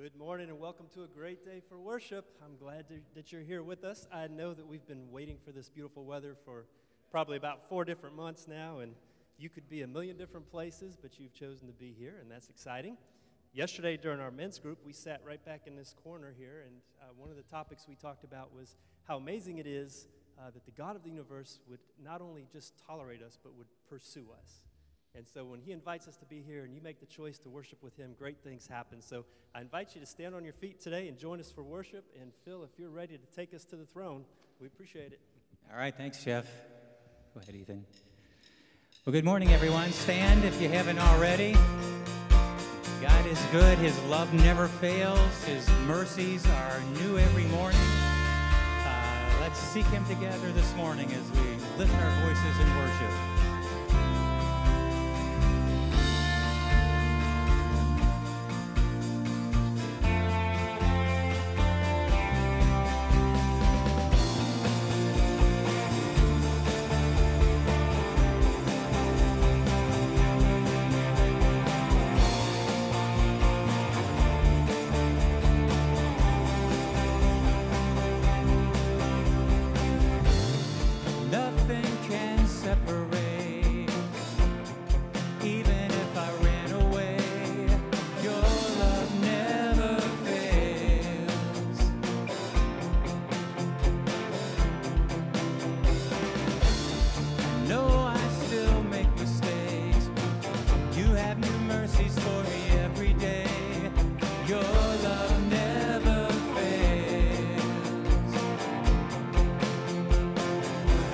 Good morning and welcome to a great day for worship. I'm glad that you're here with us. I know that we've been waiting for this beautiful weather for probably about 4 different months now, and you could be a million different places, but you've chosen to be here, and that's exciting. Yesterday during our men's group, we sat right back in this corner here, and one of the topics we talked about was how amazing it is that the God of the universe would not only just tolerate us, but would pursue us. And so when he invites us to be here and you make the choice to worship with him, great things happen. So I invite you to stand on your feet today and join us for worship. And Phil, if you're ready to take us to the throne, we appreciate it. All right. Thanks, Jeff. Go ahead, Ethan. Well, good morning, everyone. Stand if you haven't already. God is good. His love never fails. His mercies are new every morning. Let's seek him together this morning as we lift our voices in worship.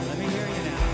Let me hear you now.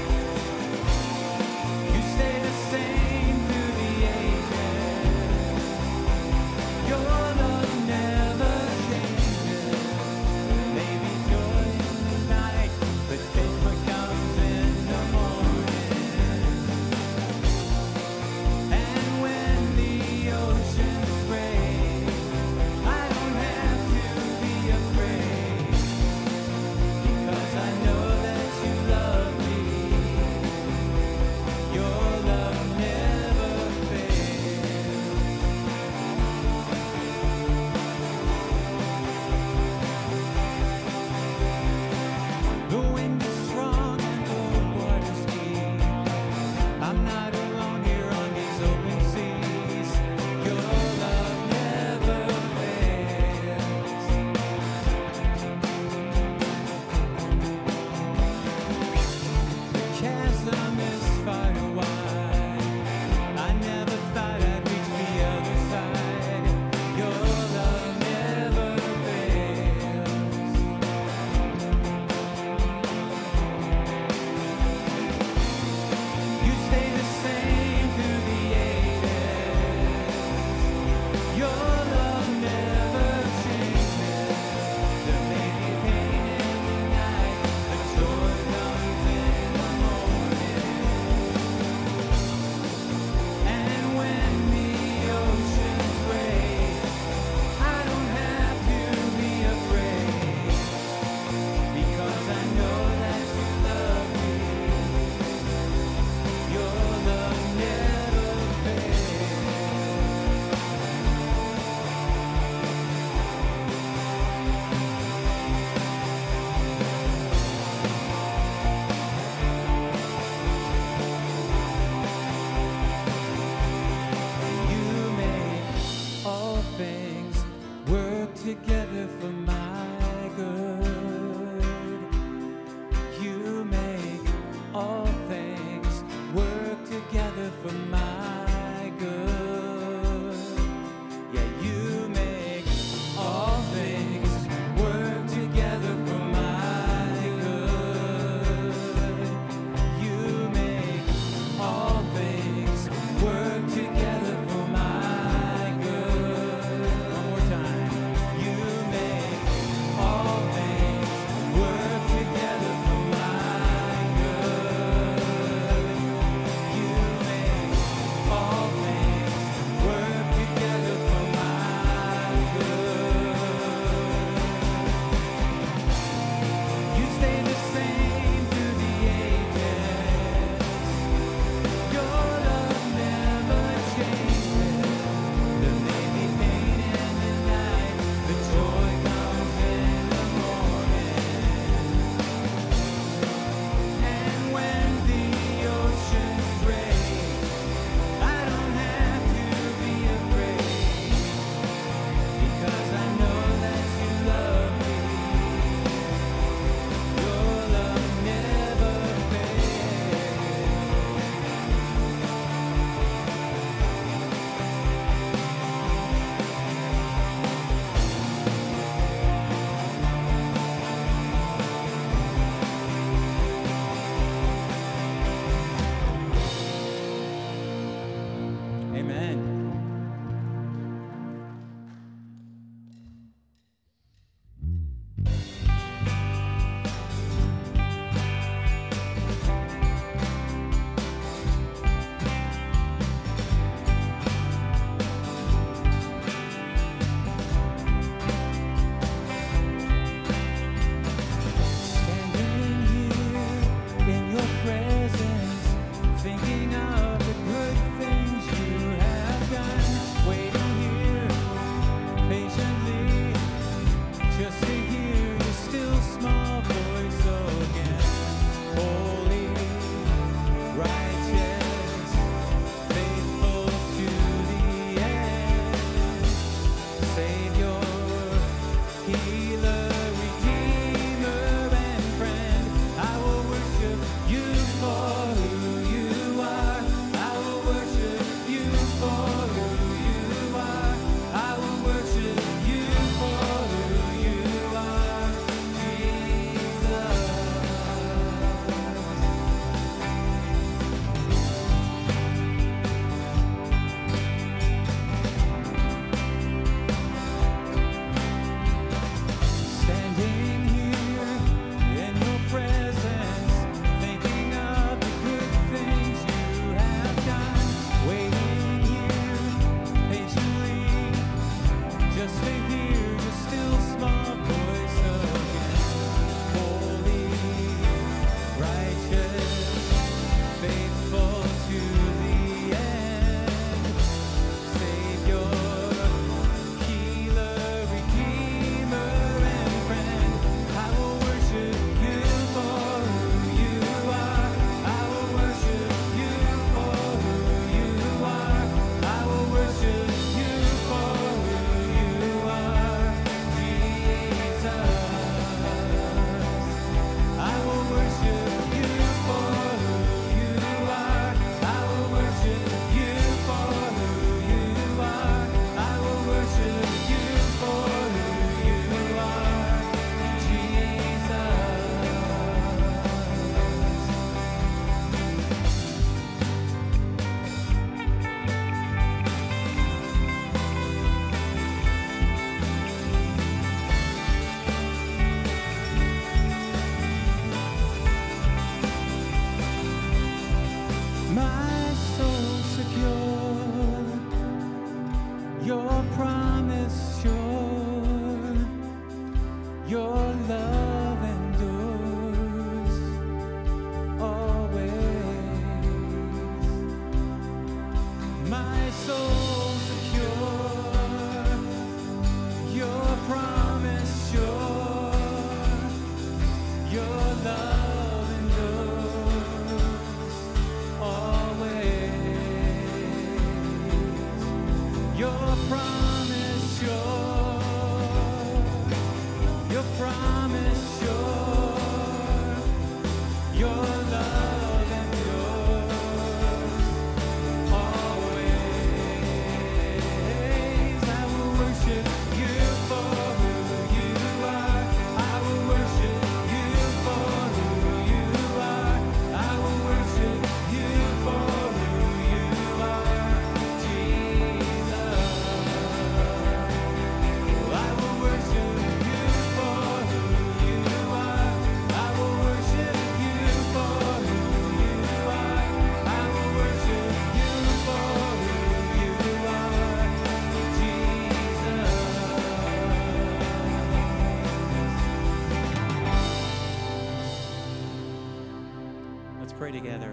pray together.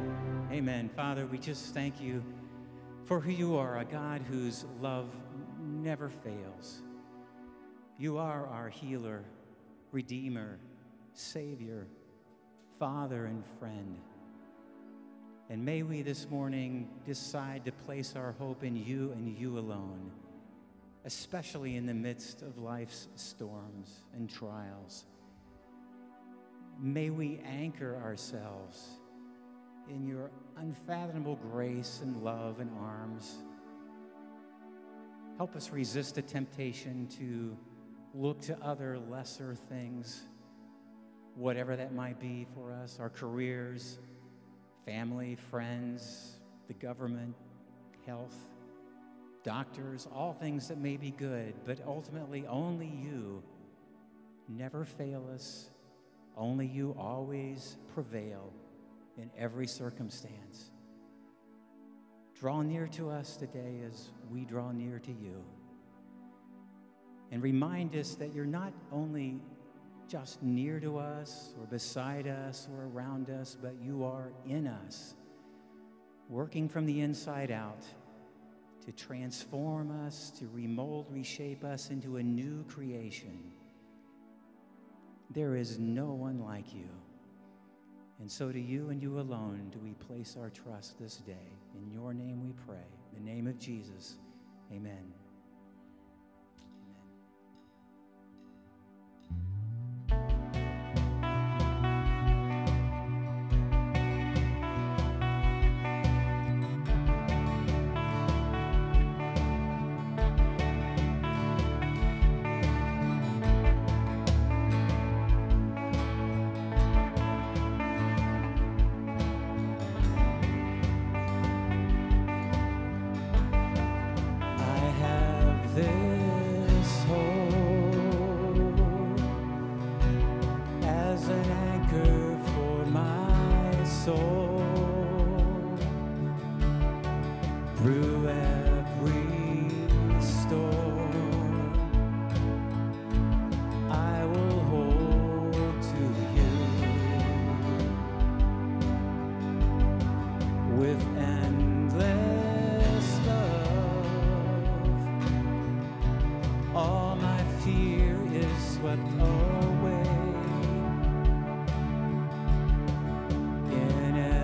Amen. Father, we just thank you for who you are, a God whose love never fails. You are our healer, redeemer, savior, father, and friend. And may we this morning decide to place our hope in you and you alone, especially in the midst of life's storms and trials. May we anchor ourselves in your unfathomable grace and love and arms. Help us resist the temptation to look to other lesser things, whatever that might be for us, our careers, family, friends, the government, health, doctors, all things that may be good, but ultimately only you never fail us. Only you always prevail in every circumstance. Draw near to us today as we draw near to you. And remind us that you're not only just near to us or beside us or around us, but you are in us, working from the inside out to transform us, to remold, reshape us into a new creation. There is no one like you. And so to you and you alone do we place our trust this day. In your name we pray. In the name of Jesus, amen. Away in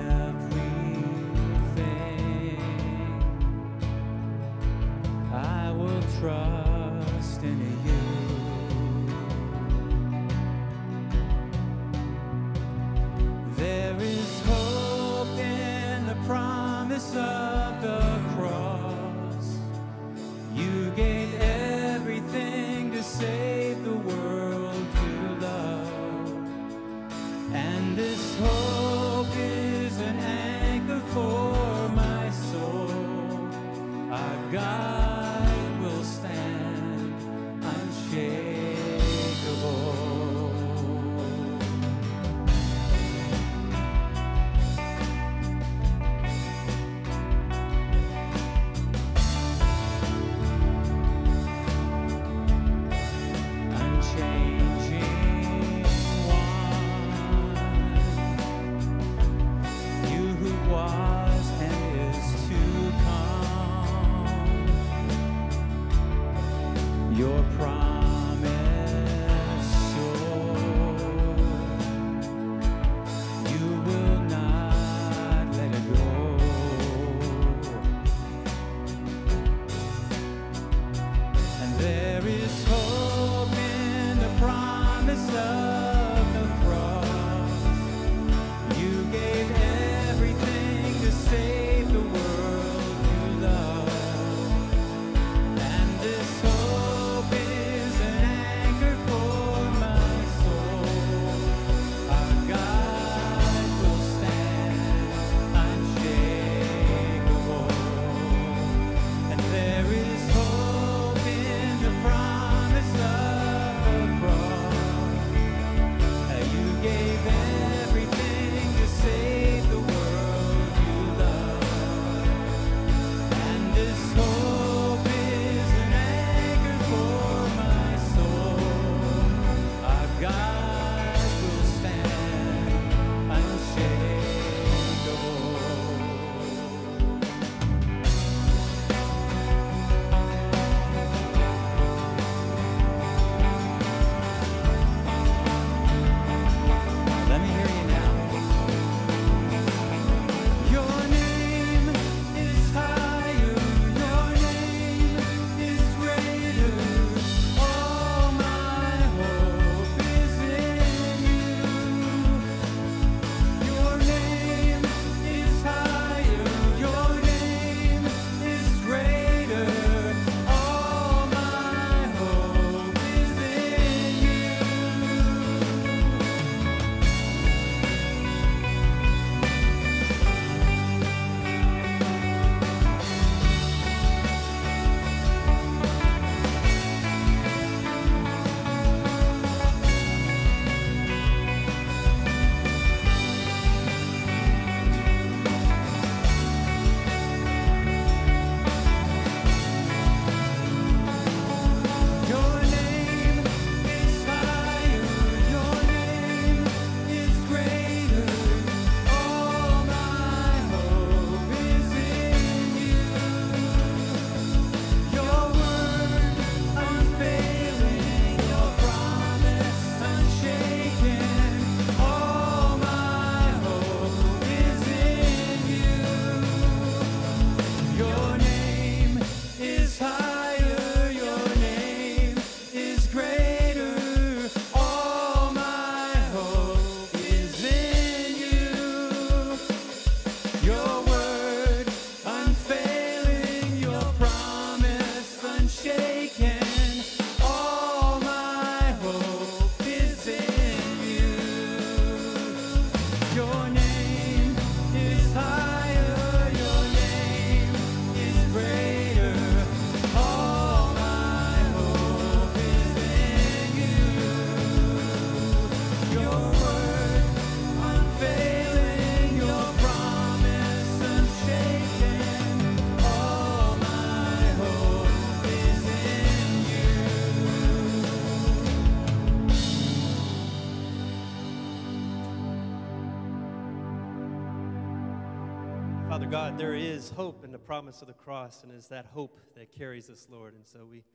God, there is hope in the promise of the cross, and it's that hope that carries us, Lord. And so we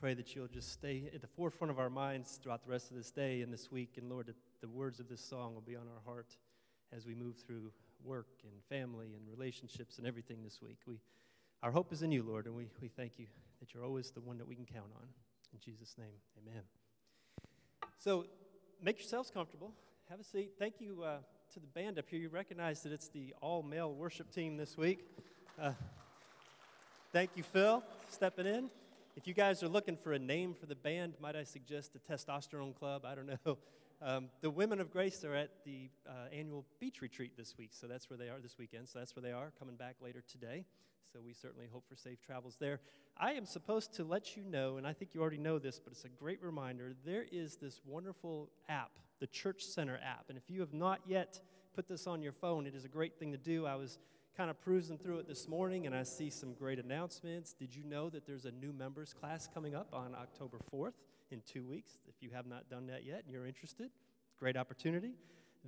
pray that you'll just stay at the forefront of our minds throughout the rest of this day and this week. And Lord, that the words of this song will be on our heart as we move through work and family and relationships and everything this week. Our hope is in you, Lord, and we thank you that you're always the one that we can count on. In Jesus' name, amen. So make yourselves comfortable. Have a seat. Thank you. To the band up here, you recognize that it's the all-male worship team this week. Thank you, Phil, stepping in. If you guys are looking for a name for the band, might I suggest the Testosterone Club? I don't know. The Women of Grace are at the annual beach retreat this week, so that's where they are this weekend. So that's where they are, coming back later today. So we certainly hope for safe travels there. I am supposed to let you know, and I think you already know this, but it's a great reminder, there is this wonderful app, the Church Center app. And if you have not yet put this on your phone, it is a great thing to do. I was kind of perusing through it this morning, and I see some great announcements. Did you know that there's a new members class coming up on October 4th in 2 weeks? If you have not done that yet and you're interested, great opportunity.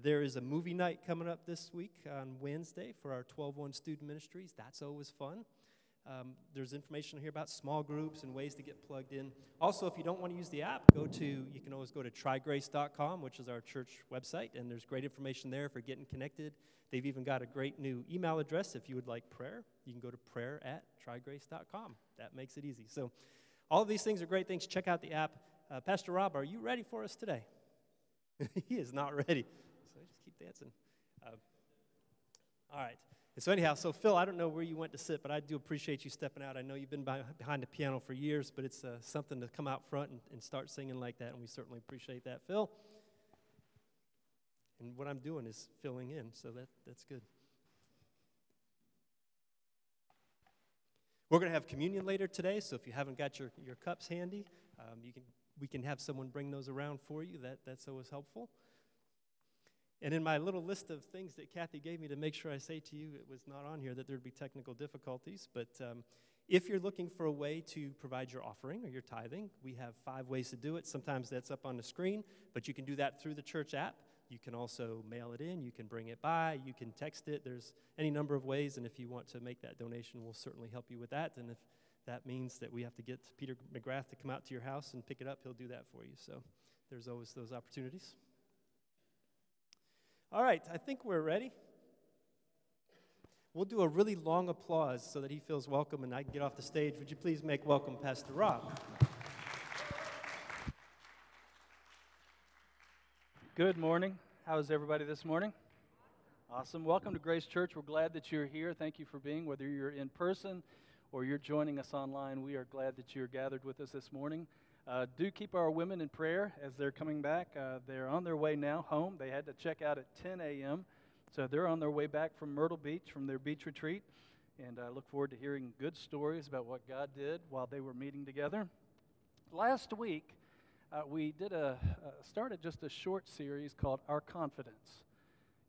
There is a movie night coming up this week on Wednesday for our 12-1 student ministries. That's always fun. There's information here about small groups and ways to get plugged in. Also, if you don't want to use the app, you can always go to trygrace.com, which is our church website, and there's great information there for getting connected. They've even got a great new email address. If you would like prayer, you can go to prayer@trygrace.com. That makes it easy. So all of these things are great things. Check out the app. Pastor Rob, are you ready for us today? He is not ready, so I just keep dancing. All right. So anyhow, so Phil, I don't know where you went to sit, but I do appreciate you stepping out. I know you've been behind the piano for years, but it's something to come out front and start singing like that, and we certainly appreciate that, Phil. And what I'm doing is filling in, so that's good. We're going to have communion later today, so if you haven't got your cups handy, we can have someone bring those around for you. That's always helpful. And in my little list of things that Kathy gave me to make sure I say to you, it was not on here that there would be technical difficulties. But if you're looking for a way to provide your offering or your tithing, we have 5 ways to do it. Sometimes that's up on the screen, but you can do that through the church app. You can also mail it in. You can bring it by. You can text it. There's any number of ways. And if you want to make that donation, we'll certainly help you with that. And if that means that we have to get Peter McGrath to come out to your house and pick it up, he'll do that for you. So there's always those opportunities. All right, I think we're ready. We'll do a really long applause so that he feels welcome and I can get off the stage. Would you please make welcome Pastor Rob? Good morning. How is everybody this morning? Awesome. Welcome to Grace Church. We're glad that you're here. Thank you for being, whether you're in person or you're joining us online. We are glad that you're gathered with us this morning. Do keep our women in prayer as they're coming back. They're on their way now home. They had to check out at 10 a.m., so they're on their way back from Myrtle Beach, from their beach retreat, and I look forward to hearing good stories about what God did while they were meeting together. Last week, we did started just a short series called Our Confidence,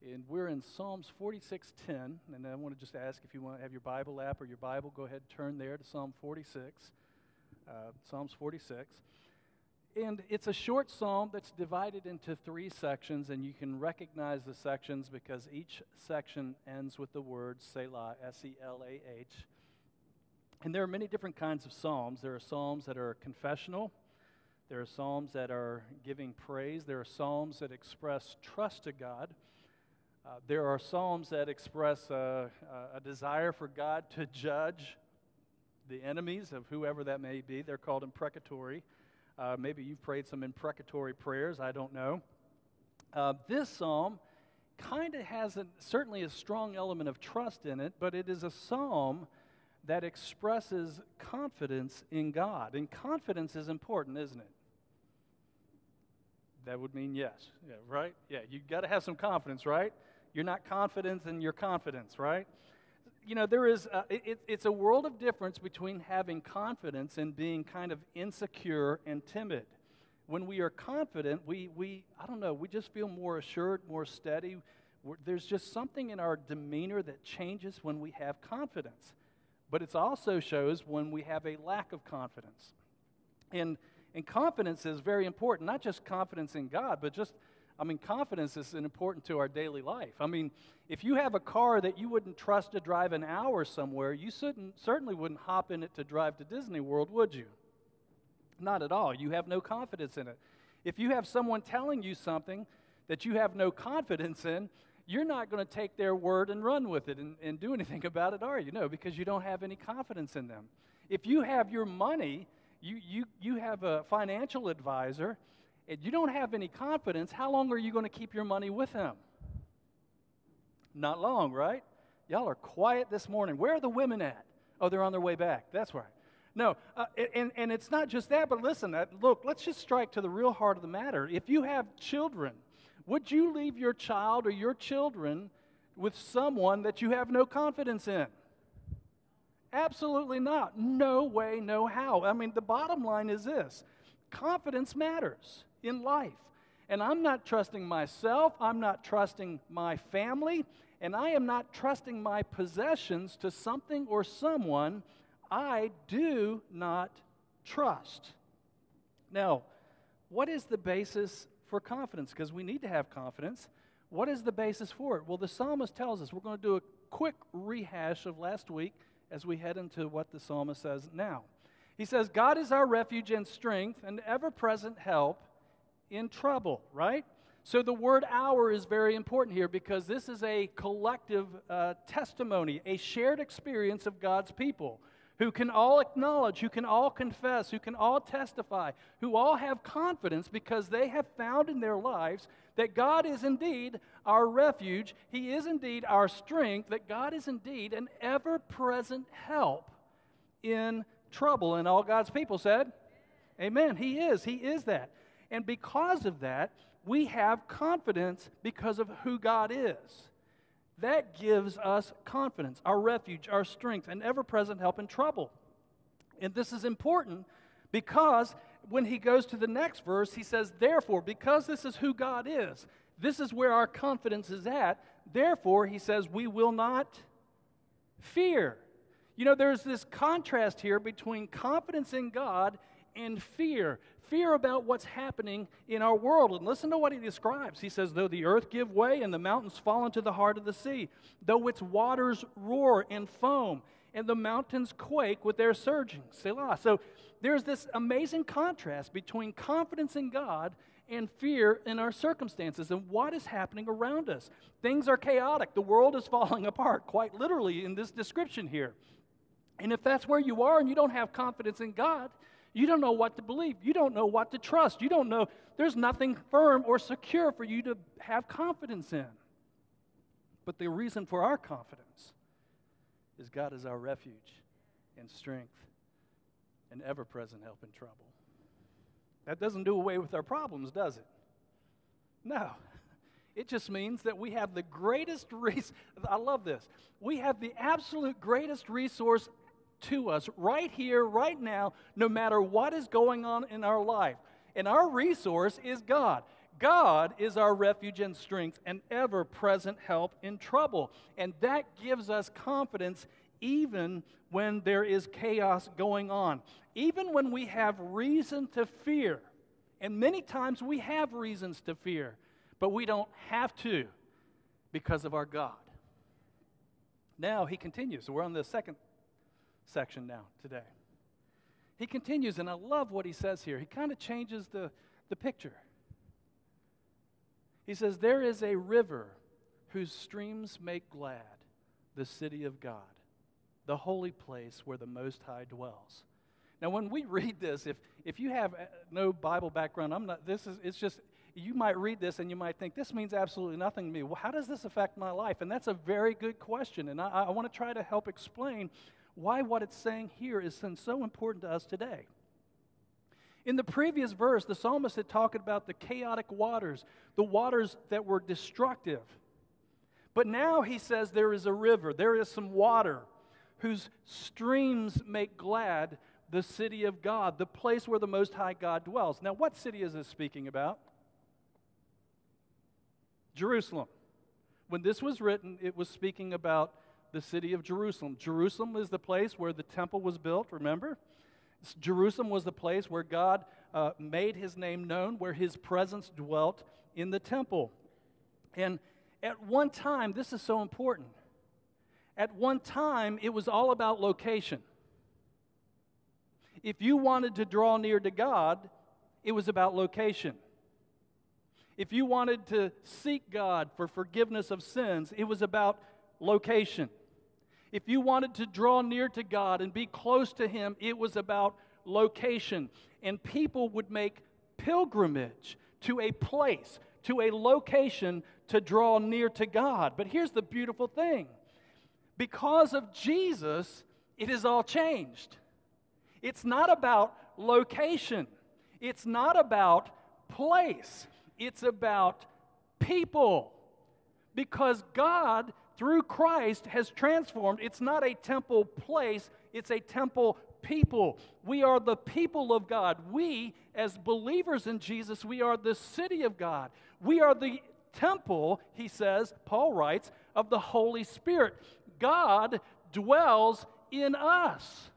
and we're in Psalms 46:10, and I want to just ask if you want to have your Bible app or your Bible, go ahead and turn there to Psalm 46. Psalms 46, and it's a short psalm that's divided into 3 sections, and you can recognize the sections because each section ends with the word Selah, S-E-L-A-H, and there are many different kinds of psalms. There are psalms that are confessional, there are psalms that are giving praise, there are psalms that express trust to God, there are psalms that express a desire for God to judge the enemies of whoever that may be. They're called imprecatory. Maybe you've prayed some imprecatory prayers. I don't know. This psalm kind of has certainly a strong element of trust in it, but it is a psalm that expresses confidence in God. And confidence is important, isn't it? That would mean yes. Yeah, right? Yeah, you've got to have some confidence, right? You're not confident in your confidence, right? You know, there is it's a world of difference between having confidence and being kind of insecure and timid. When we are confident, we just feel more assured, more steady. There's just something in our demeanor that changes when we have confidence. But it also shows when we have a lack of confidence. And confidence is very important, not just confidence in God, but just, I mean, confidence is important to our daily life. I mean, if you have a car that you wouldn't trust to drive an hour somewhere, you certainly wouldn't hop in it to drive to Disney World, would you? Not at all. You have no confidence in it. If you have someone telling you something that you have no confidence in, you're not going to take their word and run with it and do anything about it, are you? No, because you don't have any confidence in them. If you have your money, you have a financial advisor, and you don't have any confidence, how long are you going to keep your money with him? Not long, right? Y'all are quiet this morning. Where are the women at? Oh, they're on their way back. That's right. No, and it's not just that, but listen, look, let's just strike to the real heart of the matter. If you have children, would you leave your child or your children with someone that you have no confidence in? Absolutely not. No way, no how. I mean, the bottom line is this. Confidence matters in life. And I'm not trusting myself, I'm not trusting my family, and I am not trusting my possessions to something or someone I do not trust. Now, what is the basis for confidence? Because we need to have confidence. What is the basis for it? Well, the psalmist tells us. We're going to do a quick rehash of last week as we head into what the psalmist says now. He says, God is our refuge and strength and ever-present help in trouble, right? So the word "our" is very important here because this is a collective testimony, a shared experience of God's people who can all acknowledge, who can all confess, who can all testify, who all have confidence because they have found in their lives that God is indeed our refuge, He is indeed our strength, that God is indeed an ever-present help in trouble. And all God's people said, amen. He is that. And because of that, we have confidence because of who God is. That gives us confidence, our refuge, our strength, and ever-present help in trouble. And this is important because when he goes to the next verse, he says, therefore, because this is who God is, this is where our confidence is at, therefore, he says, we will not fear. You know, there's this contrast here between confidence in God and fear. Fear about what's happening in our world. And listen to what he describes. He says, though the earth give way and the mountains fall into the heart of the sea, though its waters roar and foam, and the mountains quake with their surging. Selah. So there's this amazing contrast between confidence in God and fear in our circumstances and what is happening around us. Things are chaotic. The world is falling apart, quite literally, in this description here. And if that's where you are and you don't have confidence in God, you don't know what to believe. You don't know what to trust. You don't know. There's nothing firm or secure for you to have confidence in. But the reason for our confidence is God is our refuge and strength and ever-present help in trouble. That doesn't do away with our problems, does it? No. It just means that we have the greatest resource. I love this. We have the absolute greatest resource to us right here, right now, no matter what is going on in our life. And our resource is God. God is our refuge and strength and ever-present help in trouble. And that gives us confidence even when there is chaos going on, even when we have reason to fear. And many times we have reasons to fear, but we don't have to because of our God. Now he continues. So we're on the second section now today. He continues, and I love what he says here. He kind of changes the picture. He says, there is a river whose streams make glad the city of God, the holy place where the Most High dwells. Now, when we read this, if you have no Bible background, you might read this and you might think, this means absolutely nothing to me. Well, how does this affect my life? And that's a very good question, and I want to try to help explain why what it's saying here is so important to us today. In the previous verse, the psalmist had talked about the chaotic waters, the waters that were destructive. But now he says there is a river, there is some water, whose streams make glad the city of God, the place where the Most High God dwells. Now, what city is this speaking about? Jerusalem. When this was written, it was speaking about the city of Jerusalem. Jerusalem is the place where the temple was built, remember? Jerusalem was the place where God made his name known, where his presence dwelt in the temple. And at one time, this is so important, at one time it was all about location. If you wanted to draw near to God, it was about location. If you wanted to seek God for forgiveness of sins, it was about location. If you wanted to draw near to God and be close to Him, it was about location. And people would make pilgrimage to a place, to a location to draw near to God. But here's the beautiful thing. Because of Jesus, it has all changed. It's not about location. It's not about place. It's about people, because God, through Christ, has transformed. It's not a temple place, it's a temple people. We are the people of God. We, as believers in Jesus, we are the city of God. We are the temple, he says, Paul writes, of the Holy Spirit. God dwells in us.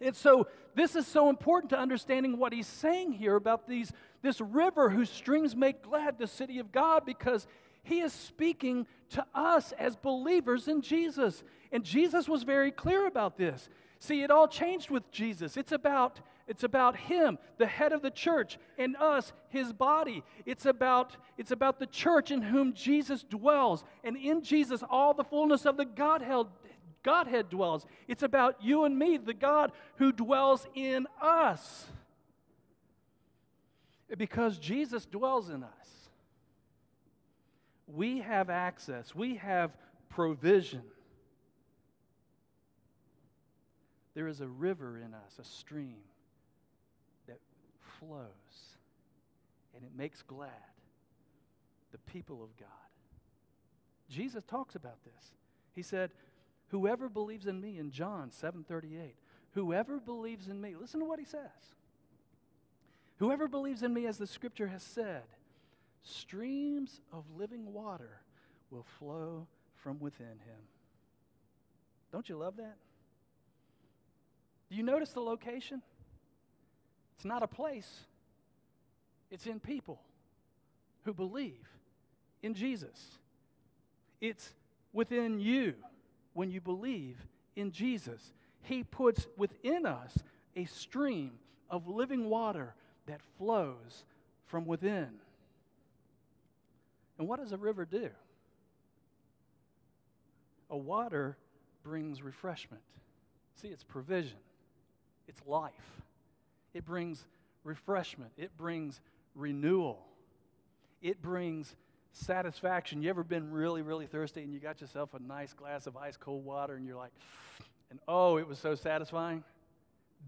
And so this is so important to understanding what he's saying here about this river whose streams make glad the city of God, because he is speaking to us as believers in Jesus. And Jesus was very clear about this. See, it all changed with Jesus. It's about him, the head of the church, and us, his body. It's about the church in whom Jesus dwells. And in Jesus, all the fullness of the Godhead dwells. It's about you and me, the God who dwells in us. Because Jesus dwells in us, we have access, we have provision. There is a river in us, a stream that flows, and it makes glad the people of God. Jesus talks about this. He said, whoever believes in me, in John 7:38, whoever believes in me, listen to what he says. Whoever believes in me, as the Scripture has said, streams of living water will flow from within him. Don't you love that? Do you notice the location? It's not a place. It's in people who believe in Jesus. It's within you when you believe in Jesus. He puts within us a stream of living water that flows from within. And what does a river do? A water brings refreshment. See, it's provision. It's life. It brings refreshment. It brings renewal. It brings satisfaction. You ever been really, really thirsty and you got yourself a nice glass of ice cold water and you're like, and oh, it was so satisfying?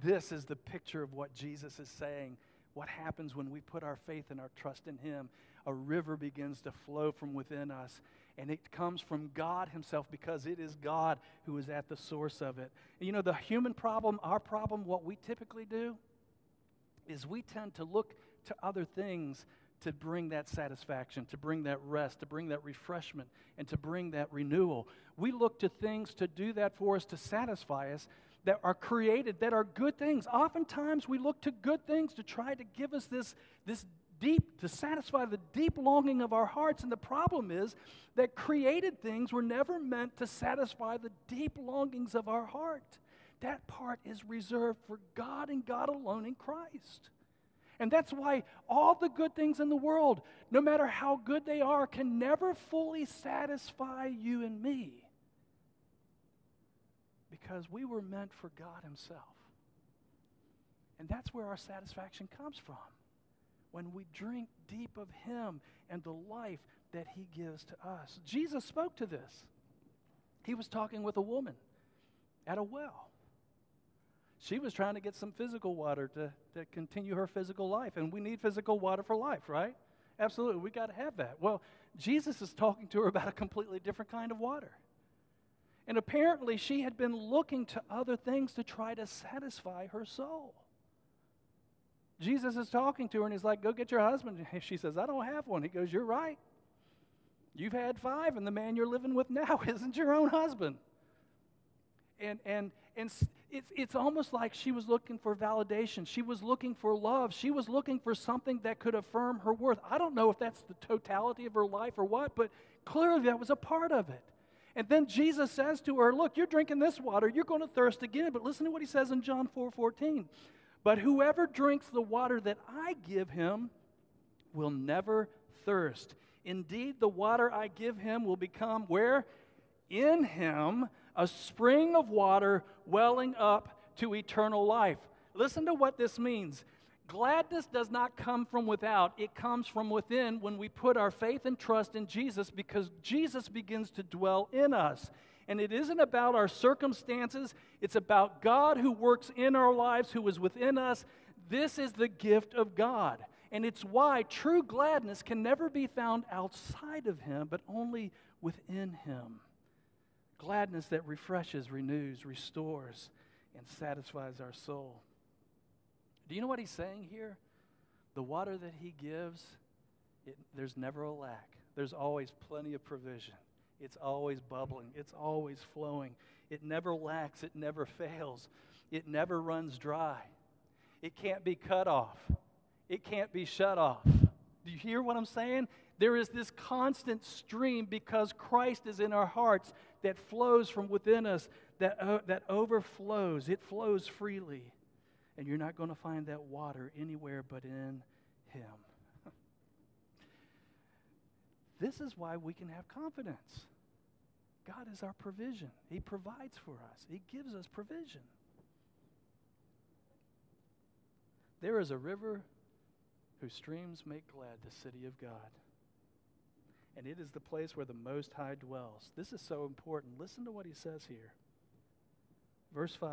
This is the picture of what Jesus is saying. What happens when we put our faith and our trust in him? A river begins to flow from within us, and it comes from God himself, because it is God who is at the source of it. And you know, the human problem, our problem, what we typically do is we tend to look to other things to bring that satisfaction, to bring that rest, to bring that refreshment, and to bring that renewal. We look to things to do that for us, to satisfy us, that are created, that are good things. Oftentimes we look to good things to try to give us this deep, to satisfy the deep longing of our hearts. And the problem is that created things were never meant to satisfy the deep longings of our heart. That part is reserved for God and God alone in Christ. And that's why all the good things in the world, no matter how good they are, can never fully satisfy you and me. Because we were meant for God himself. And that's where our satisfaction comes from. When we drink deep of him and the life that he gives to us. Jesus spoke to this. He was talking with a woman at a well. She was trying to get some physical water to continue her physical life. And we need physical water for life, right? Absolutely, we got to have that. Well, Jesus is talking to her about a completely different kind of water. And apparently she had been looking to other things to try to satisfy her soul. Jesus is talking to her, and he's like, go get your husband. And she says, I don't have one. He goes, you're right. You've had 5, and the man you're living with now isn't your own husband. And it's almost like she was looking for validation. She was looking for love. She was looking for something that could affirm her worth. I don't know if that's the totality of her life or what, but clearly that was a part of it. And then Jesus says to her, look, you're drinking this water. You're going to thirst again. But listen to what he says in John 4:14. But whoever drinks the water that I give him will never thirst. Indeed, the water I give him will become where? In him, a spring of water welling up to eternal life. Listen to what this means. Gladness does not come from without. It comes from within when we put our faith and trust in Jesus, because Jesus begins to dwell in us. And it isn't about our circumstances. It's about God who works in our lives, who is within us. This is the gift of God. And it's why true gladness can never be found outside of him, but only within him. Gladness that refreshes, renews, restores, and satisfies our soul. Do you know what he's saying here? The water that he gives, there's never a lack. There's always plenty of provision. It's always bubbling. It's always flowing. It never lacks. It never fails. It never runs dry. It can't be cut off. It can't be shut off. Do you hear what I'm saying? There is this constant stream, because Christ is in our hearts, that flows from within us, that overflows. It flows freely. And you're not going to find that water anywhere but in him. This is why we can have confidence. God is our provision. He provides for us. He gives us provision. There is a river whose streams make glad the city of God. And it is the place where the Most High dwells. This is so important. Listen to what he says here. Verse 5.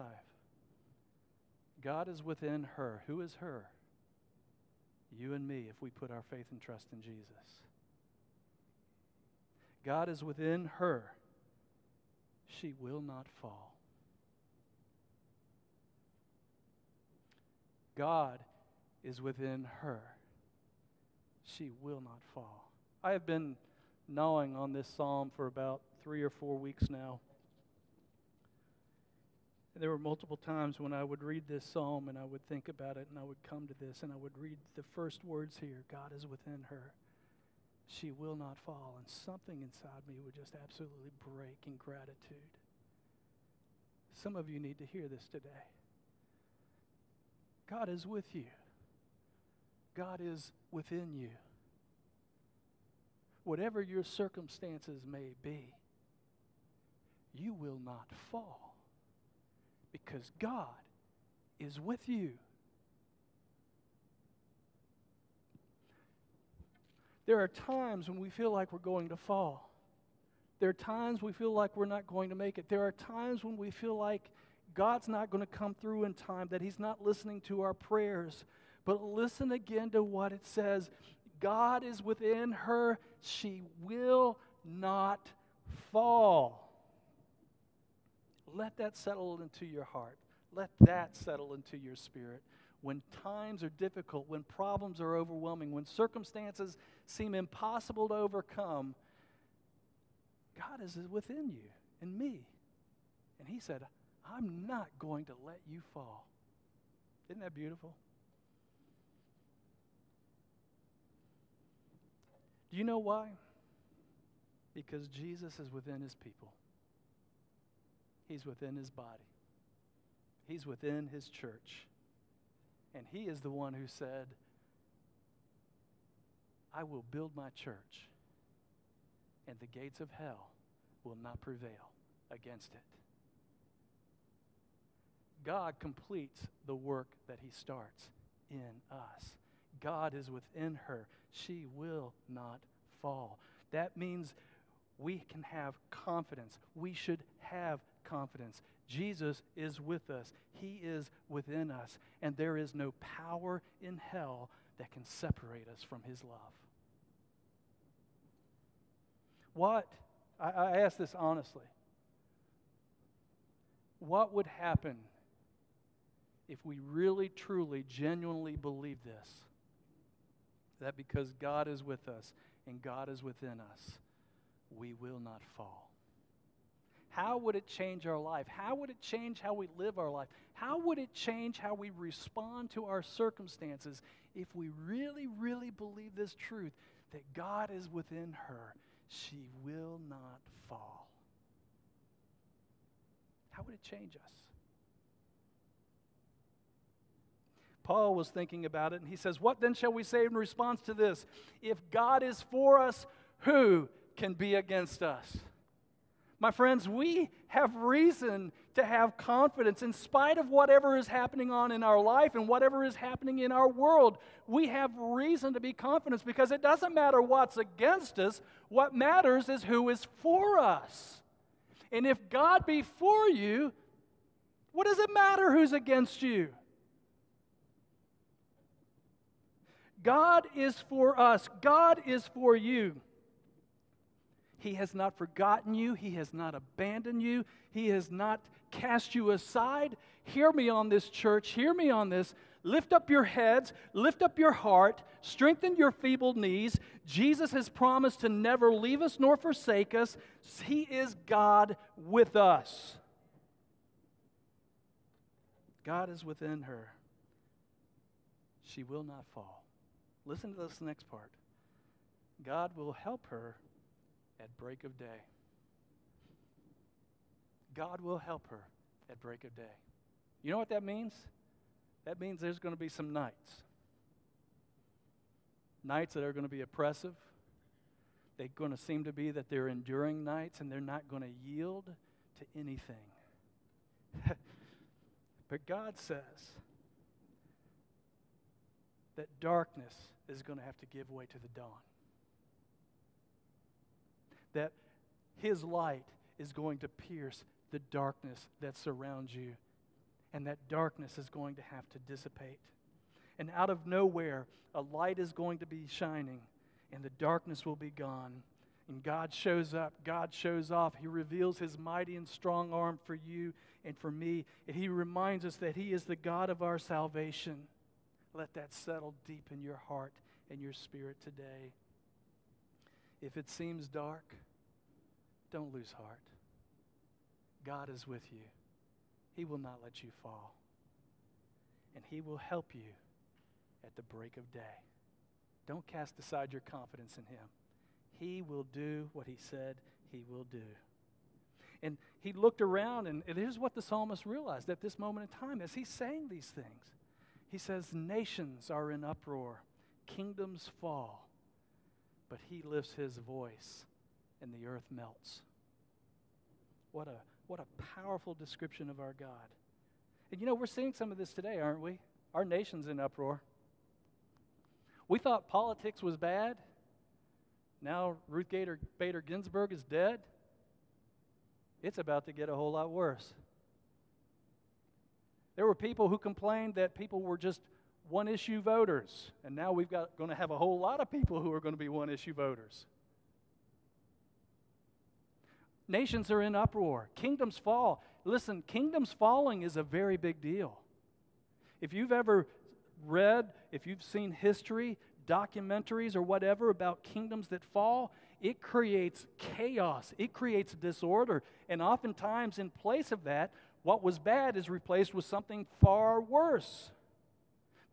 God is within her. Who is her? You and me, if we put our faith and trust in Jesus. God is within her. She will not fall. God is within her. She will not fall. I have been gnawing on this psalm for about 3 or 4 weeks now. There were multiple times when I would read this psalm and I would think about it and I would come to this and I would read the first words here. God is within her. She will not fall. And something inside me would just absolutely break in gratitude. Some of you need to hear this today. God is with you. God is within you. Whatever your circumstances may be, you will not fall. Because God is with you. There are times when we feel like we're going to fall. There are times we feel like we're not going to make it. There are times when we feel like God's not going to come through in time, that he's not listening to our prayers. But listen again to what it says. God is within her. She will not fall. Let that settle into your heart. Let that settle into your spirit. When times are difficult, when problems are overwhelming, when circumstances seem impossible to overcome, God is within you and me. And he said, I'm not going to let you fall. Isn't that beautiful? Do you know why? Because Jesus is within his people. He's within his body. He's within his church. And he is the one who said, I will build my church, and the gates of hell will not prevail against it. God completes the work that he starts in us. God is within her. She will not fall. That means we can have confidence. We should have confidence. Jesus is with us. He is within us. And there is no power in hell that can separate us from his love. What? I ask this honestly. What would happen if we really, truly, genuinely believe this? That because God is with us and God is within us, we will not fall. How would it change our life? How would it change how we live our life? How would it change how we respond to our circumstances if we really, really believe this truth, that God is within her, she will not fall? How would it change us? Paul was thinking about it, and he says, what then shall we say in response to this? If God is for us, who can be against us? My friends, we have reason to have confidence in spite of whatever is happening on in our life and whatever is happening in our world. We have reason to be confident because it doesn't matter what's against us. What matters is who is for us. And if God be for you, what does it matter who's against you? God is for us. God is for you. He has not forgotten you. He has not abandoned you. He has not cast you aside. Hear me on this, church. Hear me on this. Lift up your heads. Lift up your heart. Strengthen your feeble knees. Jesus has promised to never leave us nor forsake us. He is God with us. God is within her. She will not fall. Listen to this next part. God will help her at break of day. God will help her at break of day. You know what that means? That means there's going to be some nights. Nights that are going to be oppressive. They're going to seem to be that they're enduring nights, and they're not going to yield to anything. But God says that darkness is going to have to give way to the dawn. That his light is going to pierce the darkness that surrounds you. And that darkness is going to have to dissipate. And out of nowhere, a light is going to be shining, and the darkness will be gone. And God shows up. God shows off. He reveals his mighty and strong arm for you and for me. And he reminds us that he is the God of our salvation. Let that settle deep in your heart and your spirit today. If it seems dark, don't lose heart. God is with you. He will not let you fall. And he will help you at the break of day. Don't cast aside your confidence in him. He will do what he said he will do. And he looked around, and here's what the psalmist realized at this moment in time as he's saying these things. He says, nations are in uproar, kingdoms fall, but he lifts his voice and the earth melts. What a powerful description of our God. And you know, we're seeing some of this today, aren't we? Our nation's in uproar. We thought politics was bad. Now Ruth Bader Ginsburg is dead. It's about to get a whole lot worse. There were people who complained that people were just one-issue voters, and now we've got going to have a whole lot of people who are going to be one-issue voters. Nations are in uproar. Kingdoms fall. Listen, kingdoms falling is a very big deal. If you've ever read, if you've seen history, documentaries or whatever about kingdoms that fall, it creates chaos. It creates disorder. And oftentimes in place of that, what was bad is replaced with something far worse.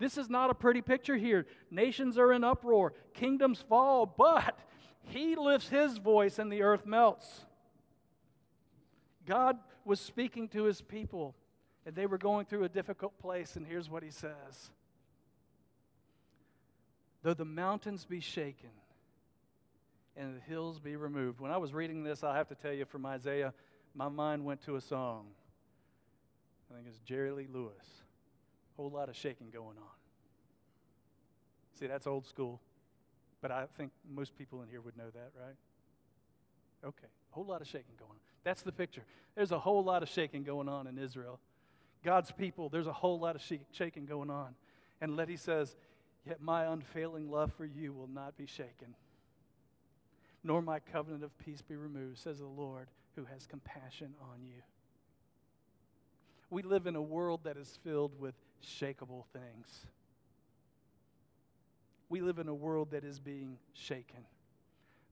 This is not a pretty picture here. Nations are in uproar. Kingdoms fall, but he lifts his voice and the earth melts. God was speaking to his people, and they were going through a difficult place, and here's what he says. Though the mountains be shaken and the hills be removed. When I was reading this, I have to tell you, from Isaiah, my mind went to a song. I think it's Jerry Lee Lewis. Whole lot of shaking going on. See, that's old school, but I think most people in here would know that, right? Okay, whole lot of shaking going on. That's the picture. There's a whole lot of shaking going on in Israel. God's people, there's a whole lot of shaking going on. And yet he says, yet my unfailing love for you will not be shaken. nor my covenant of peace be removed, says the Lord, who has compassion on you. We live in a world that is filled with shakeable things. We live in a world that is being shaken.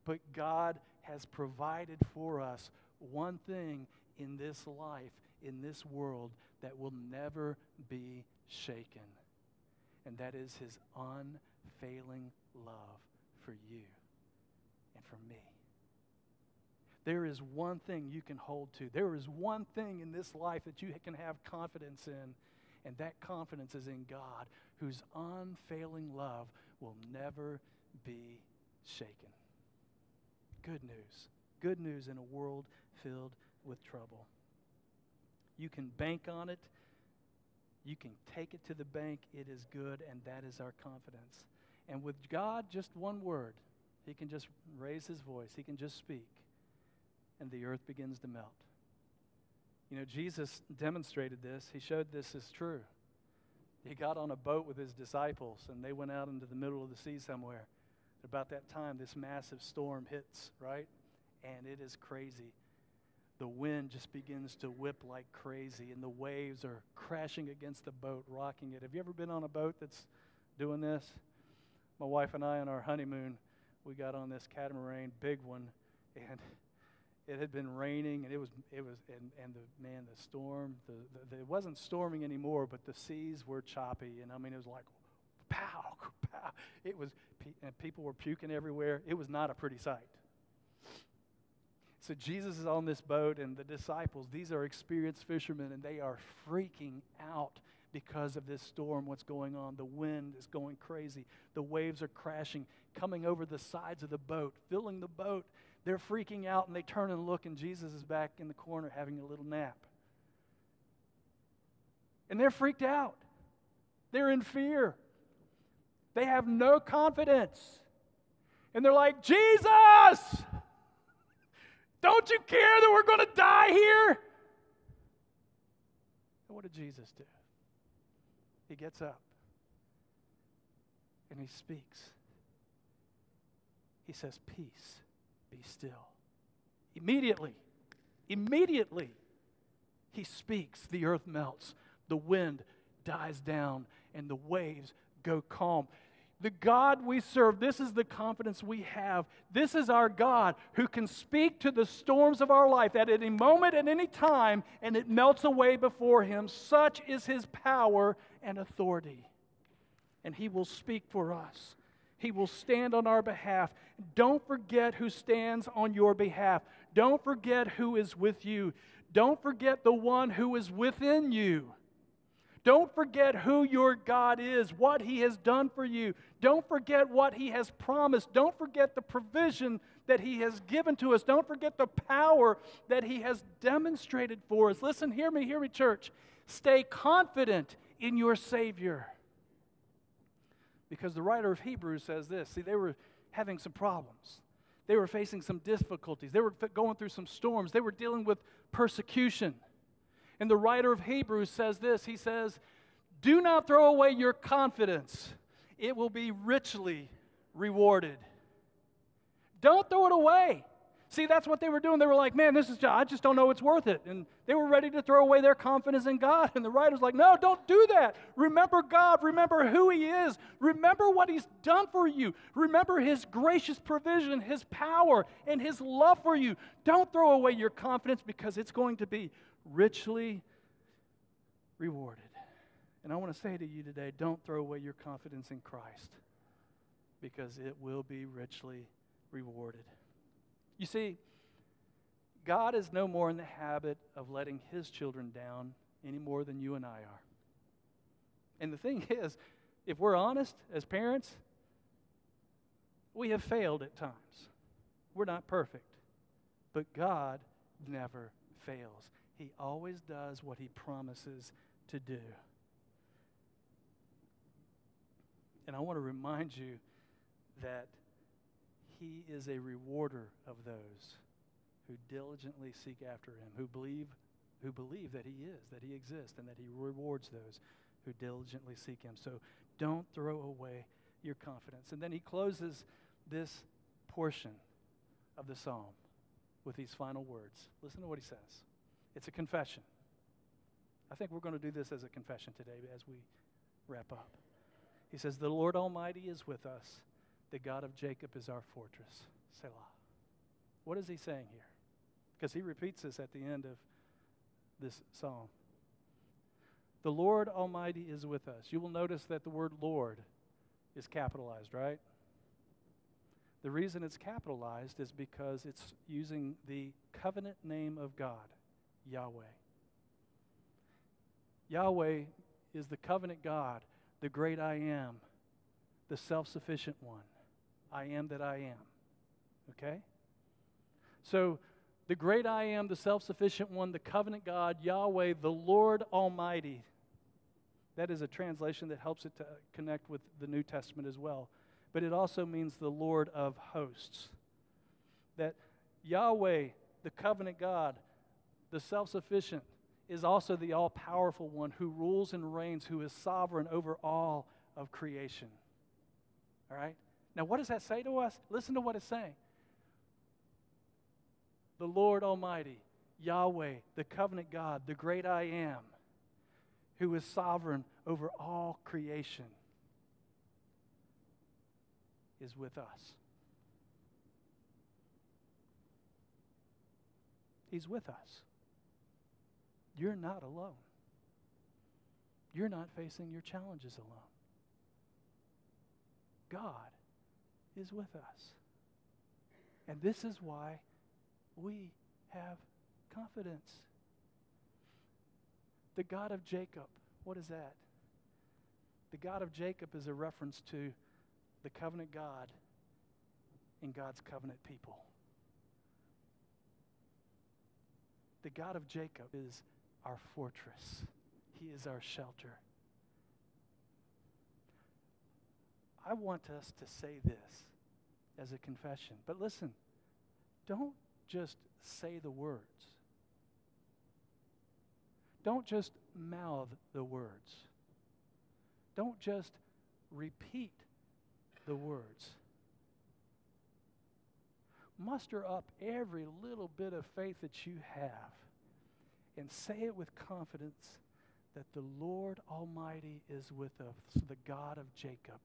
But God has provided for us one thing in this life, in this world, that will never be shaken. And that is his unfailing love for you and for me. There is one thing you can hold to. There is one thing in this life that you can have confidence in, and that confidence is in God, whose unfailing love will never be shaken. Good news. Good news in a world filled with trouble. You can bank on it. You can take it to the bank. It is good, and that is our confidence. And with God, just one word. He can just raise his voice. He can just speak, and the earth begins to melt. You know, Jesus demonstrated this. He showed this is true. He got on a boat with his disciples, and they went out into the middle of the sea somewhere. At about that time, this massive storm hits, right? And it is crazy. The wind just begins to whip like crazy, and the waves are crashing against the boat, rocking it. Have you ever been on a boat that's doing this? My wife and I, on our honeymoon, we got on this catamaran, big one, and it had been raining, and it wasn't storming anymore, but the seas were choppy, and I mean, it was like pow, pow. It was, and people were puking everywhere. It was not a pretty sight. So Jesus is on this boat, and the disciples, these are experienced fishermen, and they are freaking out because of this storm, what's going on. The wind is going crazy. The waves are crashing, coming over the sides of the boat, filling the boat. They're freaking out, and they turn and look, and Jesus is back in the corner having a little nap. And they're freaked out. They're in fear. They have no confidence. And they're like, Jesus, don't you care that we're going to die here? And what did Jesus do? He gets up, and he speaks. He says, peace. Be still. Immediately, he speaks. The earth melts. The wind dies down, and the waves go calm. The God we serve, this is the confidence we have. This is our God who can speak to the storms of our life at any moment, at any time, and it melts away before him. Such is his power and authority. And he will speak for us. He will stand on our behalf. Don't forget who stands on your behalf. Don't forget who is with you. Don't forget the one who is within you. Don't forget who your God is, what he has done for you. Don't forget what he has promised. Don't forget the provision that he has given to us. Don't forget the power that he has demonstrated for us. Listen, hear me, church. Stay confident in your Savior. Because the writer of Hebrews says this. See, they were having some problems. They were facing some difficulties. They were going through some storms. They were dealing with persecution. And the writer of Hebrews says this. He says, do not throw away your confidence. It will be richly rewarded. Don't throw it away. See, that's what they were doing. They were like, man, I just don't know it's worth it. And they were ready to throw away their confidence in God. And the writer's like, no, don't do that. Remember God. Remember who he is. Remember what he's done for you. Remember his gracious provision, his power, and his love for you. Don't throw away your confidence because it's going to be richly rewarded. And I want to say to you today, don't throw away your confidence in Christ because it will be richly rewarded. You see, God is no more in the habit of letting his children down any more than you and I are. And the thing is, if we're honest as parents, we have failed at times. We're not perfect. But God never fails. He always does what he promises to do. And I want to remind you that he is a rewarder of those who diligently seek after him, who believe that he is, that he exists, and that he rewards those who diligently seek him. So don't throw away your confidence. And then he closes this portion of the psalm with these final words. Listen to what he says. It's a confession. I think we're going to do this as a confession today as we wrap up. He says, "The Lord Almighty is with us. The God of Jacob is our fortress. Selah." What is he saying here? Because he repeats this at the end of this psalm. The Lord Almighty is with us. You will notice that the word Lord is capitalized, right? The reason it's capitalized is because it's using the covenant name of God, Yahweh. Yahweh is the covenant God, the great I am, the self-sufficient one. I am that I am. Okay? So, the great I am, the self-sufficient one, the covenant God, Yahweh, the Lord Almighty. That is a translation that helps it to connect with the New Testament as well. But it also means the Lord of hosts. That Yahweh, the covenant God, the self-sufficient, is also the all-powerful one who rules and reigns, who is sovereign over all of creation. All right? Now, what does that say to us? Listen to what it's saying. The Lord Almighty, Yahweh, the covenant God, the great I am, who is sovereign over all creation, is with us. He's with us. You're not alone. You're not facing your challenges alone. God is with us. And this is why we have confidence. The God of Jacob, what is that? The God of Jacob is a reference to the covenant God and God's covenant people. The God of Jacob is our fortress. He is our shelter. I want us to say this as a confession. But listen, don't just say the words. Don't just mouth the words. Don't just repeat the words. Muster up every little bit of faith that you have and say it with confidence that the Lord Almighty is with us. The God of Jacob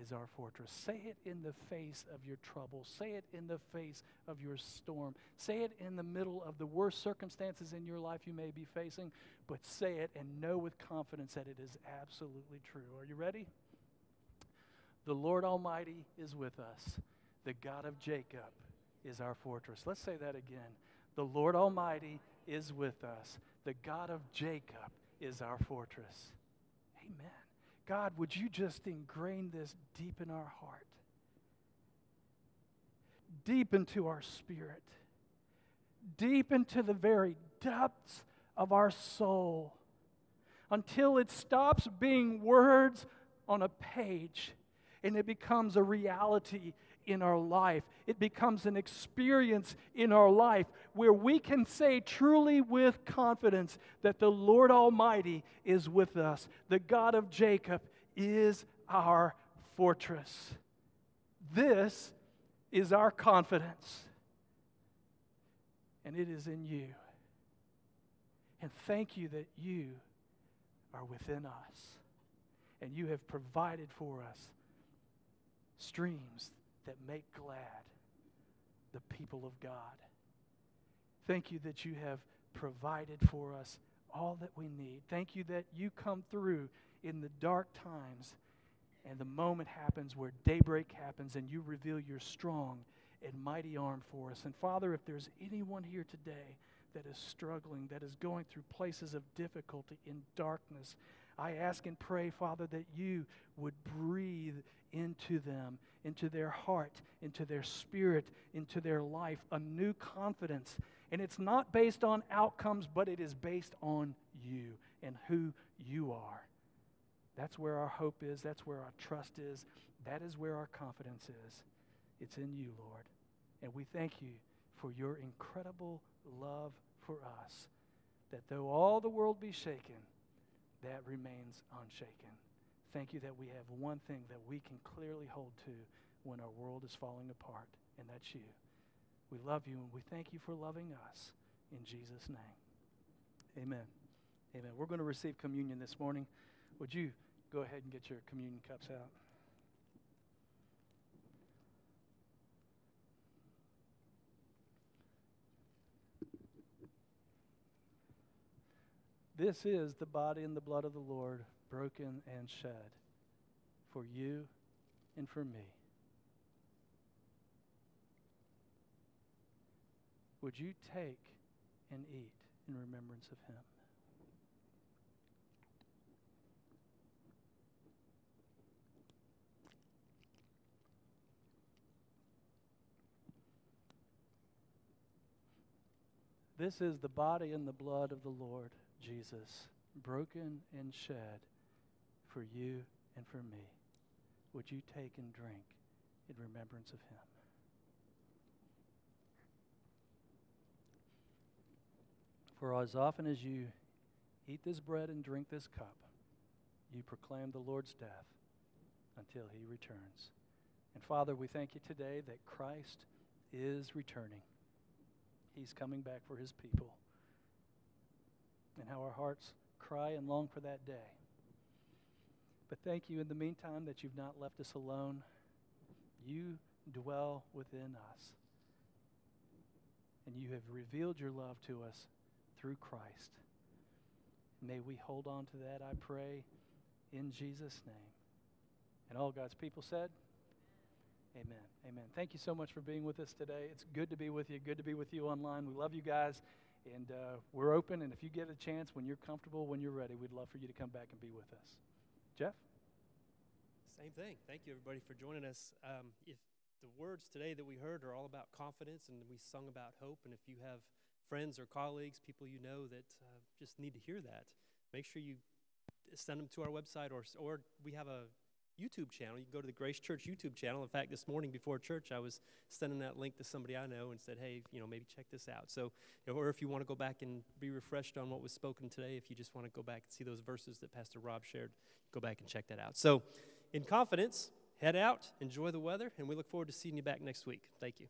is our fortress. Say it in the face of your trouble. Say it in the face of your storm. Say it in the middle of the worst circumstances in your life you may be facing, but say it and know with confidence that it is absolutely true. Are you ready? The Lord Almighty is with us. The God of Jacob is our fortress. Let's say that again. The Lord Almighty is with us. The God of Jacob is our fortress. Amen. God, would you just ingrain this deep in our heart, deep into our spirit, deep into the very depths of our soul, until it stops being words on a page and it becomes a reality in our life. It becomes an experience in our life where we can say truly with confidence that the Lord Almighty is with us. The God of Jacob is our fortress. This is our confidence, and it is in you. And thank you that you are within us, and you have provided for us streams that make glad the people of God. Thank you that you have provided for us all that we need. Thank you that you come through in the dark times and the moment happens where daybreak happens and you reveal your strong and mighty arm for us. And Father, if there's anyone here today that is struggling, that is going through places of difficulty in darkness, I ask and pray, Father, that you would breathe into them, into their heart, into their spirit, into their life, a new confidence. And it's not based on outcomes, but it is based on you and who you are. That's where our hope is. That's where our trust is. That is where our confidence is. It's in you, Lord. And we thank you for your incredible love for us, that though all the world be shaken, that remains unshaken. Thank you that we have one thing that we can clearly hold to when our world is falling apart, and that's you. We love you, and we thank you for loving us. In Jesus' name, amen. Amen. We're going to receive communion this morning. Would you go ahead and get your communion cups out? This is the body and the blood of the Lord, broken and shed for you and for me. Would you take and eat in remembrance of him? This is the body and the blood of the Lord Jesus, broken and shed for you and for me. Would you take and drink in remembrance of him? For as often as you eat this bread and drink this cup, you proclaim the Lord's death until he returns. And Father, we thank you today that Christ is returning. He's coming back for his people. And how our hearts cry and long for that day. But thank you in the meantime that you've not left us alone. You dwell within us. And you have revealed your love to us through Christ. May we hold on to that, I pray, in Jesus' name. And all God's people said, amen. Amen. Thank you so much for being with us today. It's good to be with you. Good to be with you online. We love you guys. And we're open. And if you get a chance, when you're comfortable, when you're ready, we'd love for you to come back and be with us. Jeff? Same thing. Thank you, everybody, for joining us. If the words today that we heard are all about confidence, and we sung about hope, and if you have friends or colleagues, people you know that just need to hear that, make sure you send them to our website, or we have a YouTube channel. You can go to the Grace Church YouTube channel. In fact, this morning before church, I was sending that link to somebody I know and said, hey, you know, maybe check this out. So, or if you want to go back and be refreshed on what was spoken today, if you just want to go back and see those verses that Pastor Rob shared, go back and check that out. So, in confidence, head out, enjoy the weather, and we look forward to seeing you back next week. Thank you.